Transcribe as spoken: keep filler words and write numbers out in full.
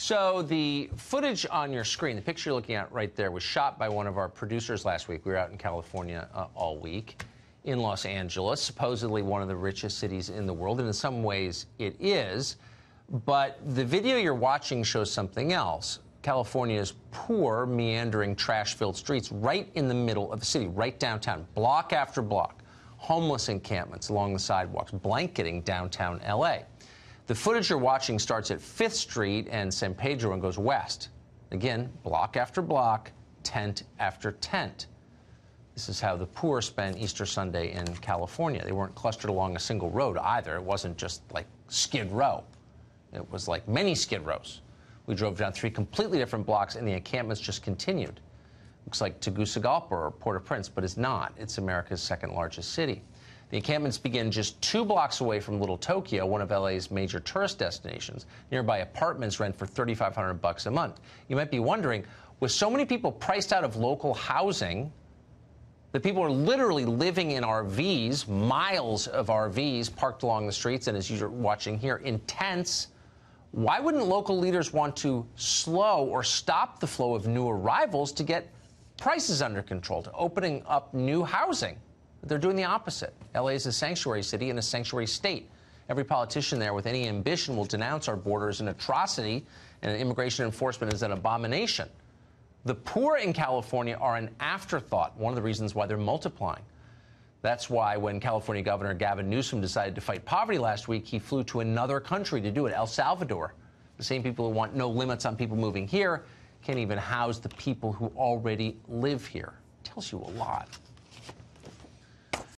So the footage on your screen, the picture you're looking at right there, was shot by one of our producers last week. We were out in California uh, all week in Los Angeles, supposedly one of the richest cities in the world, and in some ways it is. But the video you're watching shows something else. California's poor, meandering, trash-filled streets right in the middle of the city, right downtown, block after block. Homeless encampments along the sidewalks, blanketing downtown L A. The footage you're watching starts at fifth street and San Pedro and goes west. Again, block after block, tent after tent. This is how the poor spent Easter Sunday in California. They weren't clustered along a single road either. It wasn't just like Skid Row. It was like many Skid Rows. We drove down three completely different blocks and the encampments just continued. Looks like Tegucigalpa or Port-au-Prince, but it's not. It's America's second largest city. The encampments begin just two blocks away from Little Tokyo, one of L A's major tourist destinations. Nearby apartments rent for thirty-five hundred bucks a month. You might be wondering, with so many people priced out of local housing, the people are literally living in R Vs, miles of R Vs parked along the streets, and as you're watching here, in tents. Why wouldn't local leaders want to slow or stop the flow of new arrivals to get prices under control, to opening up new housing? They're doing the opposite. L A is a sanctuary city and a sanctuary state. Every politician there with any ambition will denounce our border as an atrocity and immigration enforcement as an abomination. The poor in California are an afterthought, one of the reasons why they're multiplying. That's why when California Governor Gavin Newsom decided to fight poverty last week, he flew to another country to do it, El Salvador. The same people who want no limits on people moving here can't even house the people who already live here. Tells you a lot.